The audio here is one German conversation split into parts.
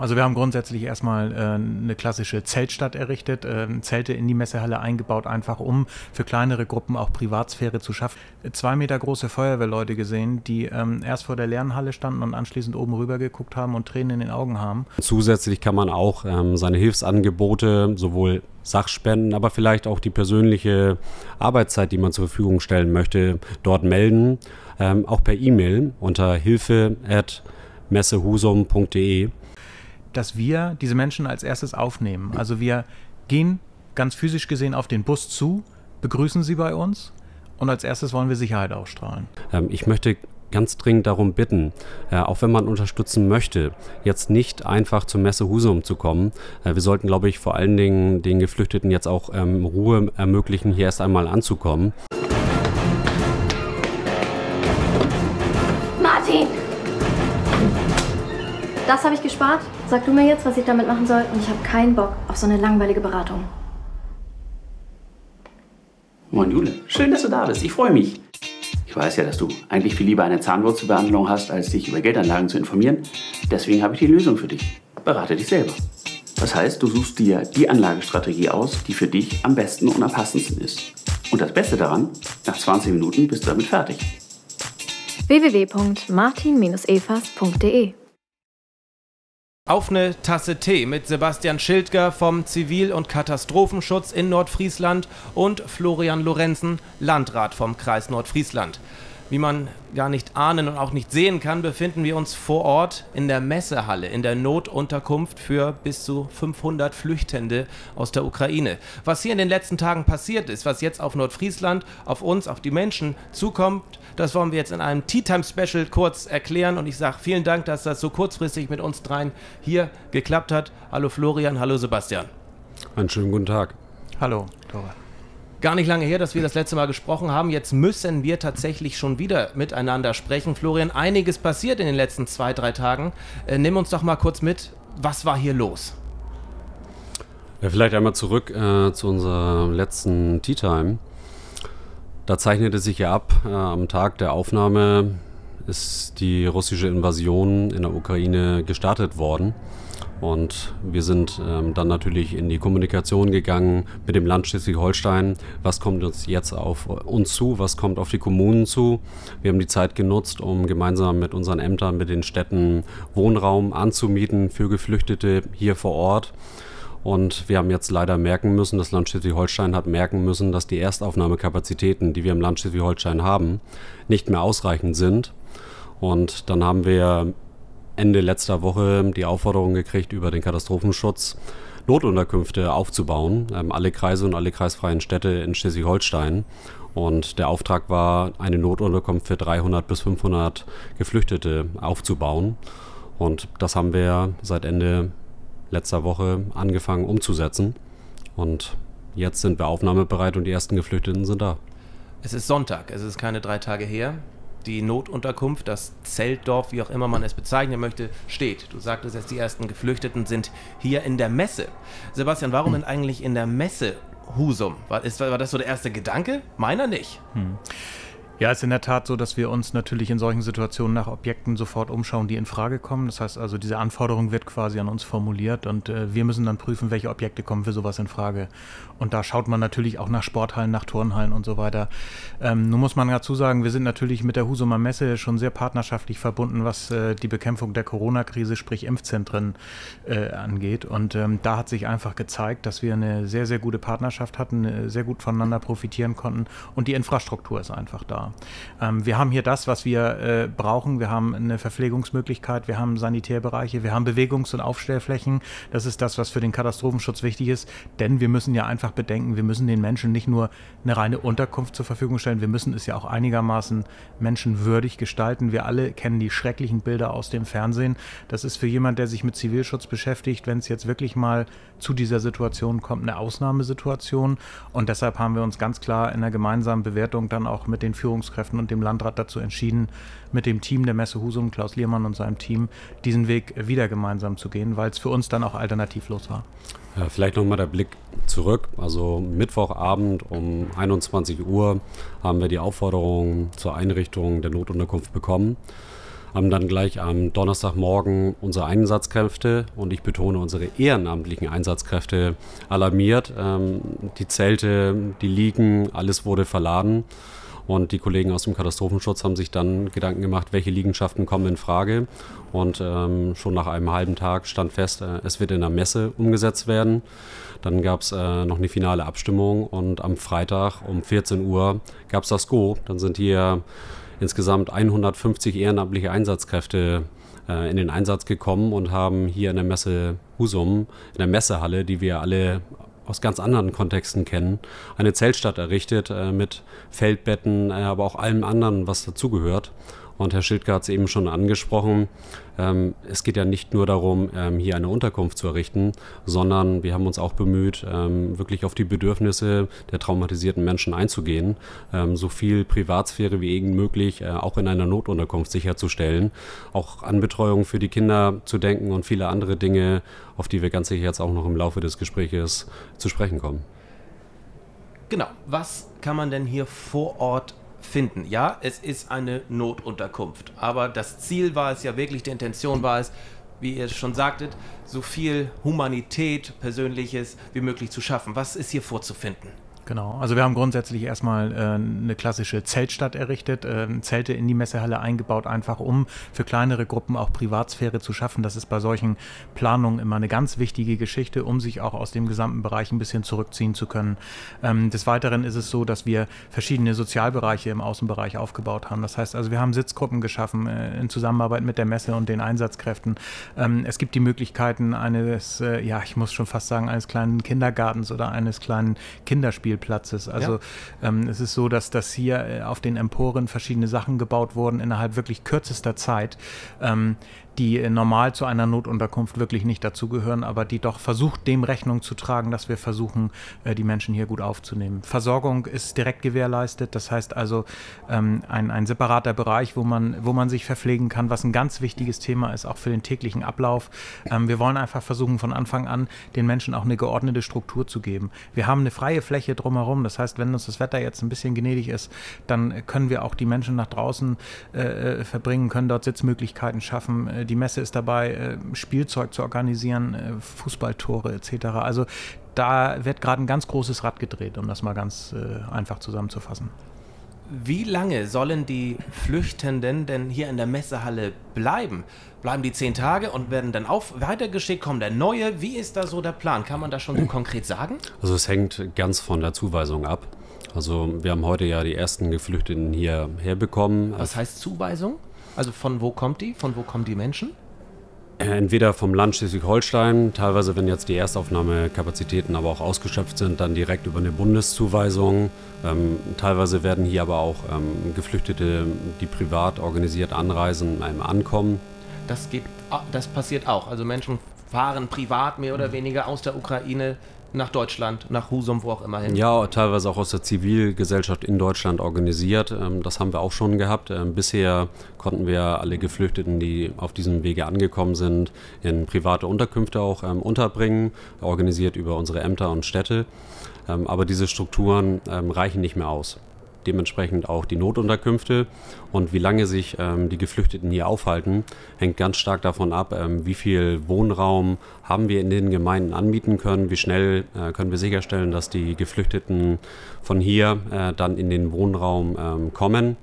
Also wir haben grundsätzlich erstmal eine klassische Zeltstadt errichtet, Zelte in die Messehalle eingebaut, einfach um für kleinere Gruppen auch Privatsphäre zu schaffen. 2 Meter große Feuerwehrleute gesehen, die erst vor der Lernhalle standen und anschließend oben rüber geguckt haben und Tränen in den Augen haben. Zusätzlich kann man auch seine Hilfsangebote, sowohl Sachspenden, aber vielleicht auch die persönliche Arbeitszeit, die man zur Verfügung stellen möchte, dort melden, auch per E-Mail unter hilfe@messehusum.de. dass wir diese Menschen als erstes aufnehmen. Also wir gehen ganz physisch gesehen auf den Bus zu, begrüßen sie bei uns und als erstes wollen wir Sicherheit ausstrahlen. Ich möchte ganz dringend darum bitten, auch wenn man unterstützen möchte, jetzt nicht einfach zur Messe Husum zu kommen. Wir sollten, glaube ich, vor allen Dingen den Geflüchteten jetzt auch Ruhe ermöglichen, hier erst einmal anzukommen. Das habe ich gespart. Sag du mir jetzt, was ich damit machen soll. Und ich habe keinen Bock auf so eine langweilige Beratung. Moin Jule, schön, dass du da bist. Ich freue mich. Ich weiß ja, dass du eigentlich viel lieber eine Zahnwurzelbehandlung hast, als dich über Geldanlagen zu informieren. Deswegen habe ich die Lösung für dich. Berate dich selber. Das heißt, du suchst dir die Anlagestrategie aus, die für dich am besten und am passendsten ist. Und das Beste daran, nach 20 Minuten bist du damit fertig. www.martin-evas.de. Auf eine Tasse Tee mit Sebastian Schildger vom Zivil- und Katastrophenschutz in Nordfriesland und Florian Lorenzen, Landrat vom Kreis Nordfriesland. Wie man gar nicht ahnen und auch nicht sehen kann, befinden wir uns vor Ort in der Messehalle, in der Notunterkunft für bis zu 500 Flüchtende aus der Ukraine. Was hier in den letzten Tagen passiert ist, was jetzt auf Nordfriesland, auf uns, auf die Menschen zukommt, das wollen wir jetzt in einem Tea Time Special kurz erklären. Und ich sage vielen Dank, dass das so kurzfristig mit uns dreien hier geklappt hat. Hallo Florian, hallo Sebastian. Einen schönen guten Tag. Hallo, Thores. Gar nicht lange her, dass wir das letzte Mal gesprochen haben. Jetzt müssen wir tatsächlich schon wieder miteinander sprechen. Florian, einiges passiert in den letzten 2, 3 Tagen. Nimm uns doch mal kurz mit, was war hier los? Ja, vielleicht einmal zurück zu unserer letzten Tea Time. Da zeichnete sich ja ab, am Tag der Aufnahme ist die russische Invasion in der Ukraine gestartet worden. Und wir sind dann natürlich in die Kommunikation gegangen mit dem Land Schleswig-Holstein. Was kommt uns jetzt auf uns zu? Was kommt auf die Kommunen zu? Wir haben die Zeit genutzt, um gemeinsam mit unseren Ämtern, mit den Städten Wohnraum anzumieten für Geflüchtete hier vor Ort. Und wir haben jetzt leider merken müssen, das Land Schleswig-Holstein hat merken müssen, dass die Erstaufnahmekapazitäten, die wir im Land Schleswig-Holstein haben, nicht mehr ausreichend sind. Und dann haben wir Ende letzter Woche die Aufforderung gekriegt, über den Katastrophenschutz Notunterkünfte aufzubauen. Alle Kreise und alle kreisfreien Städte in Schleswig-Holstein. Und der Auftrag war, eine Notunterkunft für 300 bis 500 Geflüchtete aufzubauen. Und das haben wir seit Ende letzter Woche angefangen umzusetzen. Und jetzt sind wir aufnahmebereit und die ersten Geflüchteten sind da. Es ist Sonntag, es ist keine 3 Tage her. Die Notunterkunft, das Zeltdorf, wie auch immer man es bezeichnen möchte, steht. Du sagtest jetzt, die ersten Geflüchteten sind hier in der Messe. Sebastian, warum denn eigentlich in der Messe Husum? War das so der erste Gedanke? Meiner nicht. Ja, es ist in der Tat so, dass wir uns natürlich in solchen Situationen nach Objekten sofort umschauen, die in Frage kommen. Das heißt also, diese Anforderung wird quasi an uns formuliert und wir müssen dann prüfen, welche Objekte kommen für sowas in Frage. Und da schaut man natürlich auch nach Sporthallen, nach Turnhallen und so weiter. Nun muss man dazu sagen, wir sind natürlich mit der Husumer Messe schon sehr partnerschaftlich verbunden, was die Bekämpfung der Corona-Krise, sprich Impfzentren, angeht. Und da hat sich einfach gezeigt, dass wir eine sehr, sehr gute Partnerschaft hatten, sehr gut voneinander profitieren konnten und die Infrastruktur ist einfach da. Wir haben hier das, was wir brauchen. Wir haben eine Verpflegungsmöglichkeit, wir haben Sanitärbereiche, wir haben Bewegungs- und Aufstellflächen. Das ist das, was für den Katastrophenschutz wichtig ist, denn wir müssen ja einfach bedenken, wir müssen den Menschen nicht nur eine reine Unterkunft zur Verfügung stellen, wir müssen es ja auch einigermaßen menschenwürdig gestalten. Wir alle kennen die schrecklichen Bilder aus dem Fernsehen. Das ist für jemanden, der sich mit Zivilschutz beschäftigt, wenn es jetzt wirklich mal zu dieser Situation kommt, eine Ausnahmesituation. Und deshalb haben wir uns ganz klar in einer gemeinsamen Bewertung dann auch mit den Führungskräften und dem Landrat dazu entschieden, mit dem Team der Messe Husum, Klaus Lehmann und seinem Team, diesen Weg wieder gemeinsam zu gehen, weil es für uns dann auch alternativlos war. Ja, vielleicht nochmal der Blick zurück. Also Mittwochabend um 21 Uhr haben wir die Aufforderung zur Einrichtung der Notunterkunft bekommen. haben dann gleich am Donnerstagmorgen unsere Einsatzkräfte, und ich betone unsere ehrenamtlichen Einsatzkräfte, alarmiert. Die Zelte, die Liegen, alles wurde verladen. Und die Kollegen aus dem Katastrophenschutz haben sich dann Gedanken gemacht, welche Liegenschaften kommen in Frage. Und schon nach einem halben Tag stand fest, es wird in der Messe umgesetzt werden. Dann gab es noch eine finale Abstimmung, und am Freitag um 14 Uhr gab es das Go. Dann sind hier insgesamt 150 ehrenamtliche Einsatzkräfte in den Einsatz gekommen und haben hier in der Messe Husum, in der Messehalle, die wir alle aus ganz anderen Kontexten kennen, eine Zeltstadt errichtet mit Feldbetten, aber auch allem anderen, was dazugehört. Und Herr Schildger hat es eben schon angesprochen, es geht ja nicht nur darum, hier eine Unterkunft zu errichten, sondern wir haben uns auch bemüht, wirklich auf die Bedürfnisse der traumatisierten Menschen einzugehen, so viel Privatsphäre wie irgend möglich auch in einer Notunterkunft sicherzustellen, auch an Betreuung für die Kinder zu denken und viele andere Dinge, auf die wir ganz sicher jetzt auch noch im Laufe des Gespräches zu sprechen kommen. Genau, was kann man denn hier vor Ort finden? Ja, es ist eine Notunterkunft, aber das Ziel war es ja wirklich, die Intention war es, wie ihr schon sagtet, so viel Humanität, Persönliches wie möglich zu schaffen. Was ist hier vorzufinden? Genau, also wir haben grundsätzlich erstmal eine klassische Zeltstadt errichtet, Zelte in die Messehalle eingebaut, einfach um für kleinere Gruppen auch Privatsphäre zu schaffen. Das ist bei solchen Planungen immer eine ganz wichtige Geschichte, um sich auch aus dem gesamten Bereich ein bisschen zurückziehen zu können. Des Weiteren ist es so, dass wir verschiedene Sozialbereiche im Außenbereich aufgebaut haben. Das heißt also, wir haben Sitzgruppen geschaffen in Zusammenarbeit mit der Messe und den Einsatzkräften. Es gibt die Möglichkeiten eines, ja, ich muss schon fast sagen, eines kleinen Kindergartens oder eines kleinen Kinderspiels. Platzes. Also ja. Es ist so, dass das hier auf den Emporen verschiedene Sachen gebaut wurden innerhalb wirklich kürzester Zeit, die normal zu einer Notunterkunft wirklich nicht dazugehören, aber die doch versucht, dem Rechnung zu tragen, dass wir versuchen, die Menschen hier gut aufzunehmen. Versorgung ist direkt gewährleistet, das heißt also ein separater Bereich, wo man sich verpflegen kann, was ein ganz wichtiges Thema ist, auch für den täglichen Ablauf. Wir wollen einfach versuchen, von Anfang an den Menschen auch eine geordnete Struktur zu geben. Wir haben eine freie Fläche drumherum, das heißt, wenn uns das Wetter jetzt ein bisschen gnädig ist, dann können wir auch die Menschen nach draußen verbringen, können dort Sitzmöglichkeiten schaffen. Die Messe ist dabei, Spielzeug zu organisieren, Fußballtore etc. Also da wird gerade ein ganz großes Rad gedreht, um das mal ganz einfach zusammenzufassen. Wie lange sollen die Flüchtenden denn hier in der Messehalle bleiben? Bleiben die 10 Tage und werden dann auch weitergeschickt? Kommen dann neue? Wie ist da so der Plan? Kann man das schon so konkret sagen? Also es hängt ganz von der Zuweisung ab. Also wir haben heute ja die ersten Geflüchteten hier herbekommen. Was heißt Zuweisung? Also von wo kommt die? Von wo kommen die Menschen? Entweder vom Land Schleswig-Holstein, teilweise wenn jetzt die Erstaufnahmekapazitäten aber auch ausgeschöpft sind, dann direkt über eine Bundeszuweisung. Teilweise werden hier aber auch Geflüchtete, die privat organisiert anreisen, ankommen. Das passiert auch. Also Menschen fahren privat mehr oder weniger aus der Ukraine nach Deutschland, nach Husum, wo auch immer hin. Ja, teilweise auch aus der Zivilgesellschaft in Deutschland organisiert. Das haben wir auch schon gehabt. Bisher konnten wir alle Geflüchteten, die auf diesem Wege angekommen sind, in private Unterkünfte auch unterbringen, organisiert über unsere Ämter und Städte. Aber diese Strukturen reichen nicht mehr aus. Dementsprechend auch die Notunterkünfte, und wie lange sich die Geflüchteten hier aufhalten, hängt ganz stark davon ab, wie viel Wohnraum haben wir in den Gemeinden anbieten können, wie schnell können wir sicherstellen, dass die Geflüchteten von hier dann in den Wohnraum kommen.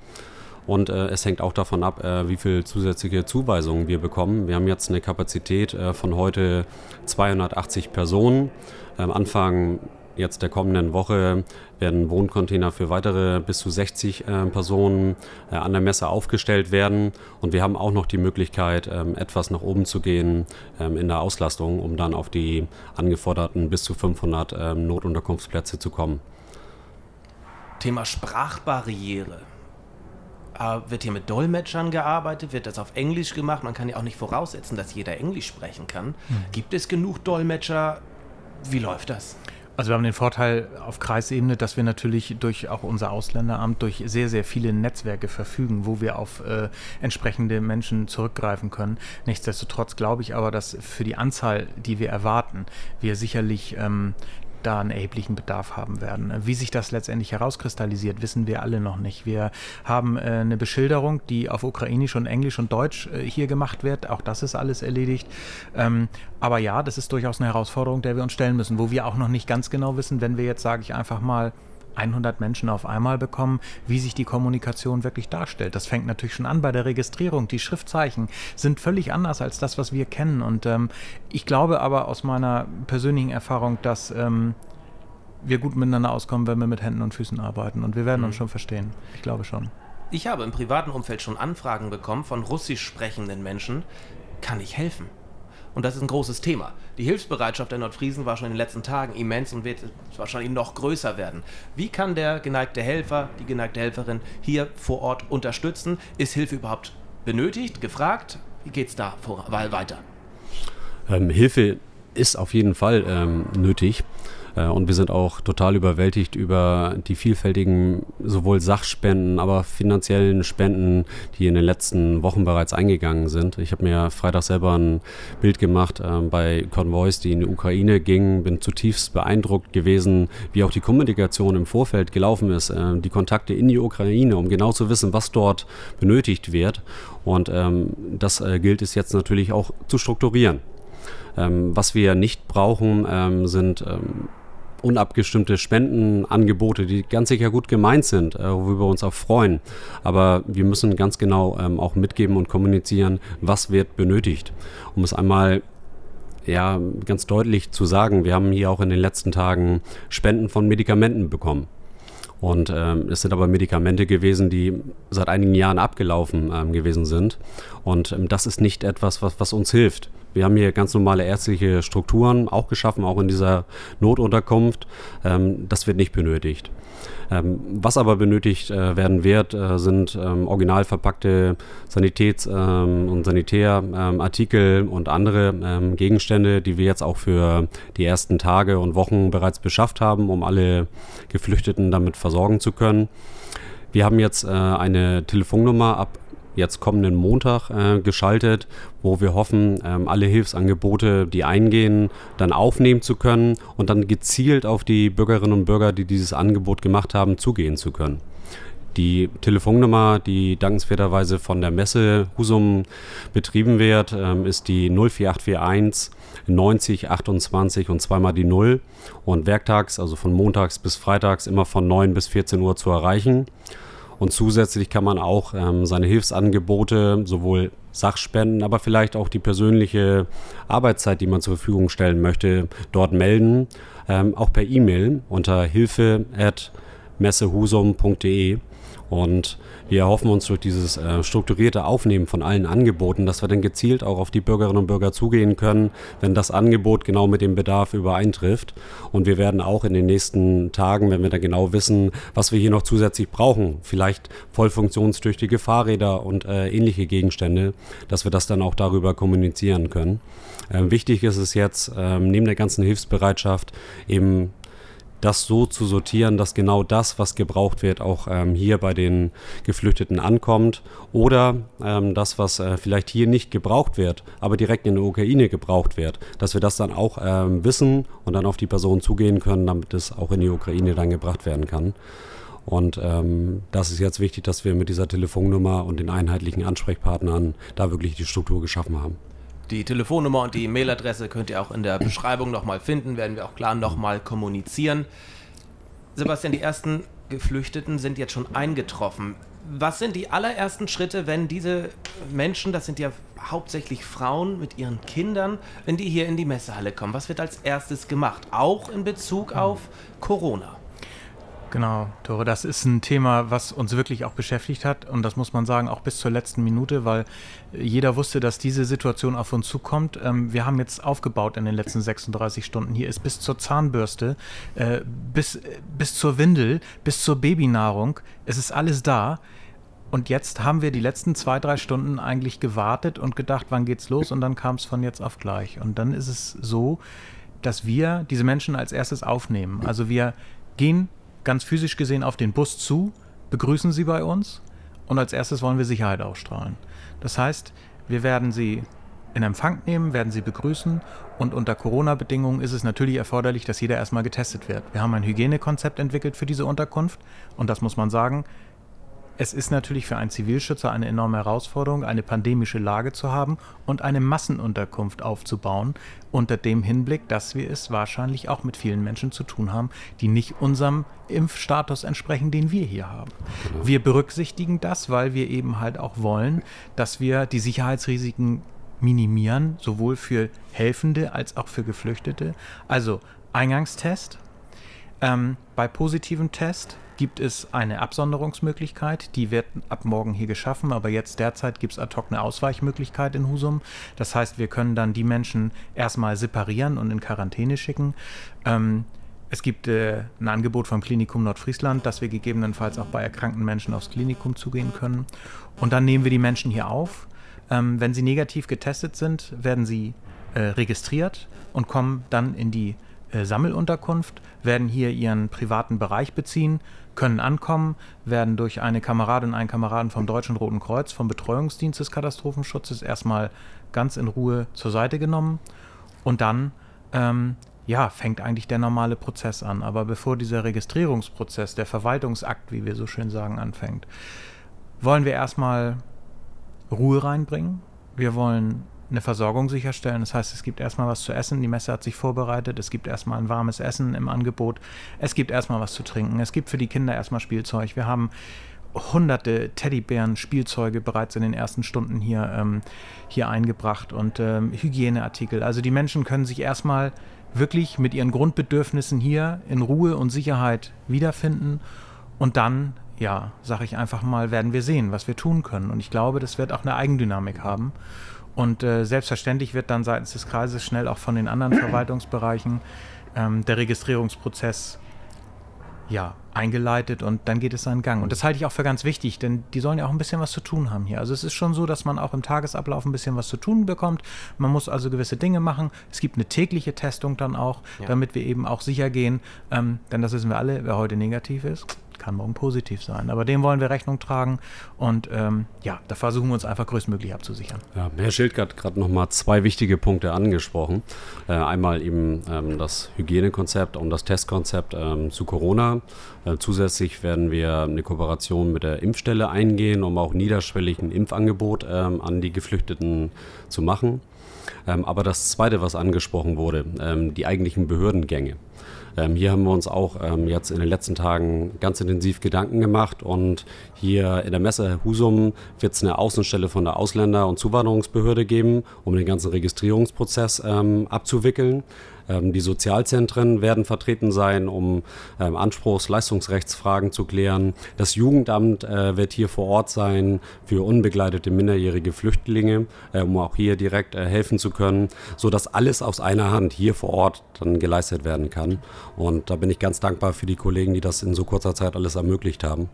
Und es hängt auch davon ab, wie viel zusätzliche Zuweisungen wir bekommen. Wir haben jetzt eine Kapazität von heute 280 Personen. Anfang jetzt der kommenden Woche werden Wohncontainer für weitere bis zu 60 Personen an der Messe aufgestellt werden. Und wir haben auch noch die Möglichkeit, etwas nach oben zu gehen in der Auslastung, um dann auf die angeforderten bis zu 500 Notunterkunftsplätze zu kommen. Thema Sprachbarriere. Wird hier mit Dolmetschern gearbeitet? Wird das auf Englisch gemacht? Man kann ja auch nicht voraussetzen, dass jeder Englisch sprechen kann. Gibt es genug Dolmetscher? Wie läuft das? Also wir haben den Vorteil auf Kreisebene, dass wir natürlich durch auch unser Ausländeramt durch sehr, sehr viele Netzwerke verfügen, wo wir auf entsprechende Menschen zurückgreifen können. Nichtsdestotrotz glaube ich aber, dass für die Anzahl, die wir erwarten, wir sicherlich da einen erheblichen Bedarf haben werden. Wie sich das letztendlich herauskristallisiert, wissen wir alle noch nicht. Wir haben eine Beschilderung, die auf Ukrainisch und Englisch und Deutsch hier gemacht wird. Auch das ist alles erledigt. Aber ja, das ist durchaus eine Herausforderung, der wir uns stellen müssen, wo wir auch noch nicht ganz genau wissen, wenn wir jetzt, sage ich einfach mal, 100 Menschen auf einmal bekommen, wie sich die Kommunikation wirklich darstellt. Das fängt natürlich schon an bei der Registrierung. Die Schriftzeichen sind völlig anders als das, was wir kennen. Und ich glaube aber aus meiner persönlichen Erfahrung, dass wir gut miteinander auskommen, wenn wir mit Händen und Füßen arbeiten. Und wir werden uns schon verstehen. Ich glaube schon. Ich habe im privaten Umfeld schon Anfragen bekommen von russisch sprechenden Menschen. Kann ich helfen? Und das ist ein großes Thema. Die Hilfsbereitschaft der Nordfriesen war schon in den letzten Tagen immens und wird wahrscheinlich noch größer werden. Wie kann der geneigte Helfer, die geneigte Helferin hier vor Ort unterstützen? Ist Hilfe überhaupt benötigt, gefragt? Wie geht es da weiter? Hilfe ist auf jeden Fall nötig. Und wir sind auch total überwältigt über die vielfältigen sowohl Sachspenden, aber finanziellen Spenden, die in den letzten Wochen bereits eingegangen sind. Ich habe mir Freitag selber ein Bild gemacht bei Konvois, die in die Ukraine gingen. Bin zutiefst beeindruckt gewesen, wie auch die Kommunikation im Vorfeld gelaufen ist. Die Kontakte in die Ukraine, um genau zu wissen, was dort benötigt wird. Und das gilt es jetzt natürlich auch zu strukturieren. Was wir nicht brauchen, sind unabgestimmte Spendenangebote, die ganz sicher gut gemeint sind, worüber wir uns auch freuen. Aber wir müssen ganz genau auch mitgeben und kommunizieren, was wird benötigt. Um es einmal ja, ganz deutlich zu sagen, wir haben hier auch in den letzten Tagen Spenden von Medikamenten bekommen. Und es sind aber Medikamente gewesen, die seit einigen Jahren abgelaufen gewesen sind. Und das ist nicht etwas, was uns hilft. Wir haben hier ganz normale ärztliche Strukturen auch geschaffen, auch in dieser Notunterkunft. Das wird nicht benötigt. Was aber benötigt werden wird, sind original verpackte Sanitäts- und Sanitärartikel und andere Gegenstände, die wir jetzt auch für die ersten Tage und Wochen bereits beschafft haben, um alle Geflüchteten damit versorgen zu können. Wir haben jetzt eine Telefonnummer ab jetzt kommenden Montag geschaltet, wo wir hoffen, alle Hilfsangebote, die eingehen, dann aufnehmen zu können und dann gezielt auf die Bürgerinnen und Bürger, die dieses Angebot gemacht haben, zugehen zu können. Die Telefonnummer, die dankenswerterweise von der Messe Husum betrieben wird, ist die 04841 90 28 und zweimal die 0 und werktags, also von montags bis freitags, immer von 9 bis 14 Uhr zu erreichen. Und zusätzlich kann man auch seine Hilfsangebote, sowohl Sachspenden, aber vielleicht auch die persönliche Arbeitszeit, die man zur Verfügung stellen möchte, dort melden. Auch per E-Mail unter hilfe@messehusum.de. Und wir erhoffen uns durch dieses strukturierte Aufnehmen von allen Angeboten, dass wir dann gezielt auch auf die Bürgerinnen und Bürger zugehen können, wenn das Angebot genau mit dem Bedarf übereintrifft. Und wir werden auch in den nächsten Tagen, wenn wir dann genau wissen, was wir hier noch zusätzlich brauchen, vielleicht voll funktionstüchtige Fahrräder und ähnliche Gegenstände, dass wir das dann auch darüber kommunizieren können. Wichtig ist es jetzt, neben der ganzen Hilfsbereitschaft eben das so zu sortieren, dass genau das, was gebraucht wird, auch hier bei den Geflüchteten ankommt. Oder das, was vielleicht hier nicht gebraucht wird, aber direkt in der Ukraine gebraucht wird, dass wir das dann auch wissen und dann auf die Person zugehen können, damit es auch in die Ukraine dann gebracht werden kann. Und das ist jetzt wichtig, dass wir mit dieser Telefonnummer und den einheitlichen Ansprechpartnern da wirklich die Struktur geschaffen haben. Die Telefonnummer und die E-Mail-Adresse könnt ihr auch in der Beschreibung nochmal finden, werden wir auch klar nochmal kommunizieren. Sebastian, die ersten Geflüchteten sind jetzt schon eingetroffen. Was sind die allerersten Schritte, wenn diese Menschen, das sind ja hauptsächlich Frauen mit ihren Kindern, wenn die hier in die Messehalle kommen? Was wird als erstes gemacht, auch in Bezug auf Corona? Genau, Thore, das ist ein Thema, was uns wirklich auch beschäftigt hat und das muss man sagen, auch bis zur letzten Minute, weil jeder wusste, dass diese Situation auf uns zukommt. Wir haben jetzt aufgebaut in den letzten 36 Stunden. Hier ist bis zur Zahnbürste, bis zur Windel, bis zur Babynahrung, es ist alles da. Und jetzt haben wir die letzten 2, 3 Stunden eigentlich gewartet und gedacht, wann geht's los? Und dann kam es von jetzt auf gleich. Und dann ist es so, dass wir diese Menschen als erstes aufnehmen. Also wir gehen ganz physisch gesehen auf den Bus zu, begrüßen sie bei uns und als erstes wollen wir Sicherheit ausstrahlen. Das heißt, wir werden sie in Empfang nehmen, werden sie begrüßen und unter Corona-Bedingungen ist es natürlich erforderlich, dass jeder erstmal getestet wird. Wir haben ein Hygienekonzept entwickelt für diese Unterkunft und das muss man sagen, es ist natürlich für einen Zivilschützer eine enorme Herausforderung, eine pandemische Lage zu haben und eine Massenunterkunft aufzubauen, unter dem Hinblick, dass wir es wahrscheinlich auch mit vielen Menschen zu tun haben, die nicht unserem Impfstatus entsprechen, den wir hier haben. Wir berücksichtigen das, weil wir eben halt auch wollen, dass wir die Sicherheitsrisiken minimieren, sowohl für Helfende als auch für Geflüchtete. Also Eingangstest. Bei positivem Test gibt es eine Absonderungsmöglichkeit, die wird ab morgen hier geschaffen, aber jetzt derzeit gibt es ad hoc eine Ausweichmöglichkeit in Husum. Das heißt, wir können dann die Menschen erstmal separieren und in Quarantäne schicken. Es gibt ein Angebot vom Klinikum Nordfriesland, dass wir gegebenenfalls auch bei erkrankten Menschen aufs Klinikum zugehen können. Und dann nehmen wir die Menschen hier auf. Wenn sie negativ getestet sind, werden sie registriert und kommen dann in die Sammelunterkunft, werden hier ihren privaten Bereich beziehen, können ankommen, werden durch eine Kameradin und einen Kameraden vom Deutschen Roten Kreuz, vom Betreuungsdienst des Katastrophenschutzes erstmal ganz in Ruhe zur Seite genommen und dann ja, fängt eigentlich der normale Prozess an. Aber bevor dieser Registrierungsprozess, der Verwaltungsakt, wie wir so schön sagen, anfängt, wollen wir erstmal Ruhe reinbringen. Wir wollen eine Versorgung sicherstellen. Das heißt, es gibt erstmal was zu essen. Die Messe hat sich vorbereitet. Es gibt erstmal ein warmes Essen im Angebot. Es gibt erstmal was zu trinken. Es gibt für die Kinder erstmal Spielzeug. Wir haben hunderte Teddybären, Spielzeuge bereits in den ersten Stunden hier, hier eingebracht und Hygieneartikel. Also die Menschen können sich erstmal wirklich mit ihren Grundbedürfnissen hier in Ruhe und Sicherheit wiederfinden und dann, ja, sage ich einfach mal, werden wir sehen, was wir tun können. Und ich glaube, das wird auch eine Eigendynamik haben. Und selbstverständlich wird dann seitens des Kreises schnell auch von den anderen Verwaltungsbereichen der Registrierungsprozess ja, eingeleitet und dann geht es seinen Gang. Und das halte ich auch für ganz wichtig, denn die sollen ja auch ein bisschen was zu tun haben hier. Also es ist schon so, dass man auch im Tagesablauf ein bisschen was zu tun bekommt. Man muss also gewisse Dinge machen. Es gibt eine tägliche Testung dann auch, ja, damit wir eben auch sicher gehen. Denn das wissen wir alle, wer heute negativ ist, kann morgen positiv sein. Aber dem wollen wir Rechnung tragen und ja, da versuchen wir uns einfach größtmöglich abzusichern. Ja, Herr Schildger hat gerade nochmal zwei wichtige Punkte angesprochen. Einmal eben das Hygienekonzept und das Testkonzept zu Corona. Zusätzlich werden wir eine Kooperation mit der Impfstelle eingehen, um auch niederschwellig ein Impfangebot an die Geflüchteten zu machen. Aber das Zweite, was angesprochen wurde, die eigentlichen Behördengänge. Hier haben wir uns auch jetzt in den letzten Tagen ganz intensiv Gedanken gemacht und hier in der Messe Husum wird es eine Außenstelle von der Ausländer- und Zuwanderungsbehörde geben, um den ganzen Registrierungsprozess abzuwickeln. Die Sozialzentren werden vertreten sein, um Anspruchs-Leistungsrechtsfragen zu klären. Das Jugendamt wird hier vor Ort sein für unbegleitete minderjährige Flüchtlinge, um auch hier direkt helfen zu können, sodass alles aus einer Hand hier vor Ort dann geleistet werden kann. Und da bin ich ganz dankbar für die Kollegen, die das in so kurzer Zeit alles ermöglicht haben.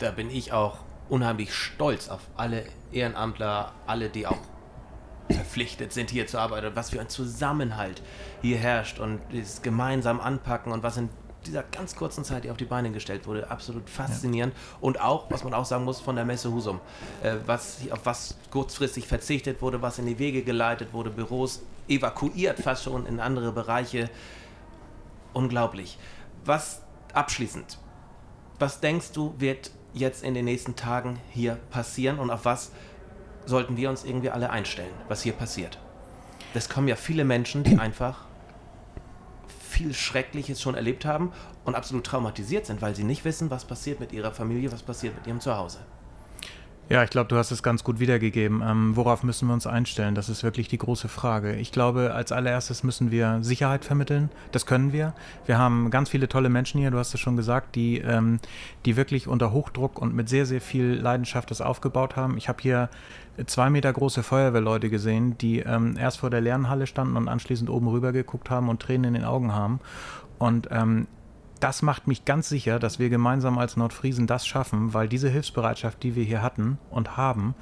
Da bin ich auch unheimlich stolz auf alle Ehrenamtler, alle, die auch verpflichtet sind, hier zu arbeiten, was für ein Zusammenhalt hier herrscht und dieses gemeinsam Anpacken und was in dieser ganz kurzen Zeit hier auf die Beine gestellt wurde, absolut faszinierend. Ja. Und auch, was man auch sagen muss, von der Messe Husum, auf was kurzfristig verzichtet wurde, was in die Wege geleitet wurde, Büros evakuiert fast schon in andere Bereiche, unglaublich. Was abschließend, was denkst du, wird jetzt in den nächsten Tagen hier passieren und auf was sollten wir uns irgendwie alle einstellen, was hier passiert? Es kommen ja viele Menschen, die einfach viel Schreckliches schon erlebt haben und absolut traumatisiert sind, weil sie nicht wissen, was passiert mit ihrer Familie, was passiert mit ihrem Zuhause. Ja, ich glaube, du hast es ganz gut wiedergegeben. Worauf müssen wir uns einstellen? Das ist wirklich die große Frage. Ich glaube, als allererstes müssen wir Sicherheit vermitteln. Das können wir. Wir haben ganz viele tolle Menschen hier, du hast es schon gesagt, die, die wirklich unter Hochdruck und mit sehr, sehr viel Leidenschaft das aufgebaut haben. Ich habe hier 2 Meter große Feuerwehrleute gesehen, die erst vor der Lernhalle standen und anschließend oben rüber geguckt haben und Tränen in den Augen haben. Und das macht mich ganz sicher, dass wir gemeinsam als Nordfriesen das schaffen, weil diese Hilfsbereitschaft, die wir hier hatten und haben,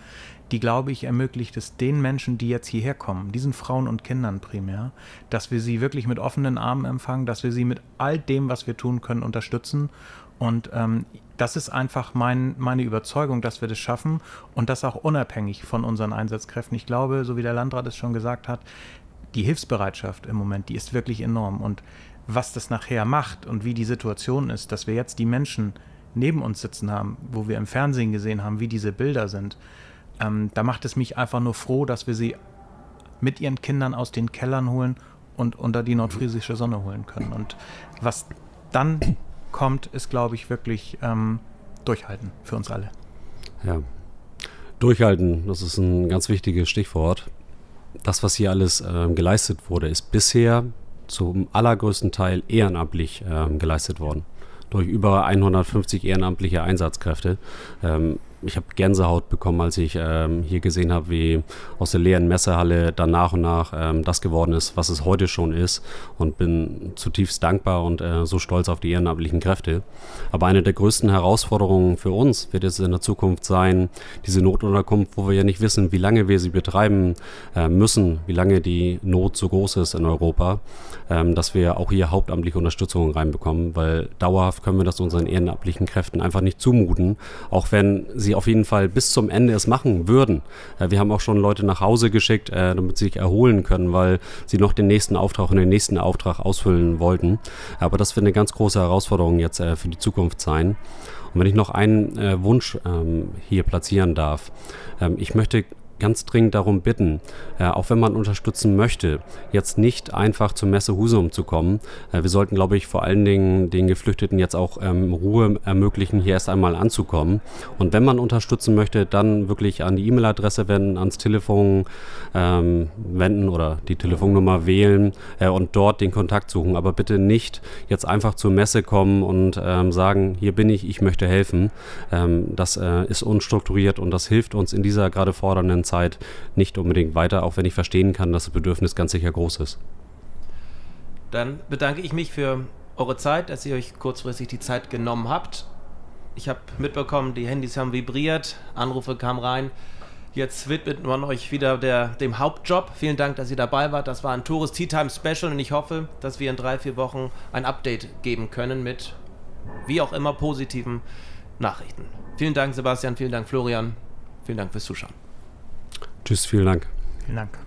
die, glaube ich, ermöglicht es den Menschen, die jetzt hierher kommen, diesen Frauen und Kindern primär, dass wir sie wirklich mit offenen Armen empfangen, dass wir sie mit all dem, was wir tun können, unterstützen Und das ist einfach meine Überzeugung, dass wir das schaffen und das auch unabhängig von unseren Einsatzkräften. Ich glaube, so wie der Landrat es schon gesagt hat, die Hilfsbereitschaft im Moment, die ist wirklich enorm. Und was das nachher macht und wie die Situation ist, dass wir jetzt die Menschen neben uns sitzen haben, wo wir im Fernsehen gesehen haben, wie diese Bilder sind, da macht es mich einfach nur froh, dass wir sie mit ihren Kindern aus den Kellern holen und unter die nordfriesische Sonne holen können. Und was dann kommt, ist, glaube ich, wirklich durchhalten für uns alle. Ja, durchhalten, das ist ein ganz wichtiges Stichwort. Das, was hier alles geleistet wurde, ist bisher zum allergrößten Teil ehrenamtlich geleistet worden. Durch über 150 ehrenamtliche Einsatzkräfte. Ich habe Gänsehaut bekommen, als ich hier gesehen habe, wie aus der leeren Messehalle dann nach und nach das geworden ist, was es heute schon ist, und bin zutiefst dankbar und so stolz auf die ehrenamtlichen Kräfte. Aber eine der größten Herausforderungen für uns wird jetzt in der Zukunft sein, diese Notunterkunft, wo wir ja nicht wissen, wie lange wir sie betreiben müssen, wie lange die Not so groß ist in Europa, dass wir auch hier hauptamtliche Unterstützung reinbekommen, weil dauerhaft können wir das unseren ehrenamtlichen Kräften einfach nicht zumuten, auch wenn sie auf jeden Fall bis zum Ende es machen würden. Wir haben auch schon Leute nach Hause geschickt, damit sie sich erholen können, weil sie noch den nächsten Auftrag und den nächsten Auftrag ausfüllen wollten. Aber das wird eine ganz große Herausforderung jetzt für die Zukunft sein. Und wenn ich noch einen Wunsch hier platzieren darf. Ich möchte ganz dringend darum bitten, auch wenn man unterstützen möchte, jetzt nicht einfach zur Messe Husum zu kommen. Wir sollten, glaube ich, vor allen Dingen den Geflüchteten jetzt auch Ruhe ermöglichen, hier erst einmal anzukommen. Und wenn man unterstützen möchte, dann wirklich an die E-Mail-Adresse wenden, ans Telefon wenden oder die Telefonnummer wählen und dort den Kontakt suchen. Aber bitte nicht jetzt einfach zur Messe kommen und sagen, hier bin ich, ich möchte helfen. Das ist unstrukturiert und das hilft uns in dieser gerade fordernden Zeit nicht unbedingt weiter, auch wenn ich verstehen kann, dass das Bedürfnis ganz sicher groß ist. Dann bedanke ich mich für eure Zeit, dass ihr euch kurzfristig die Zeit genommen habt. Ich habe mitbekommen, die Handys haben vibriert, Anrufe kamen rein. Jetzt widmet man euch wieder dem Hauptjob. Vielen Dank, dass ihr dabei wart. Das war ein Thores Tea Time Special und ich hoffe, dass wir in 3-4 Wochen ein Update geben können mit, wie auch immer, positiven Nachrichten. Vielen Dank, Sebastian, vielen Dank, Florian, vielen Dank fürs Zuschauen. Tschüss, vielen Dank. Vielen Dank.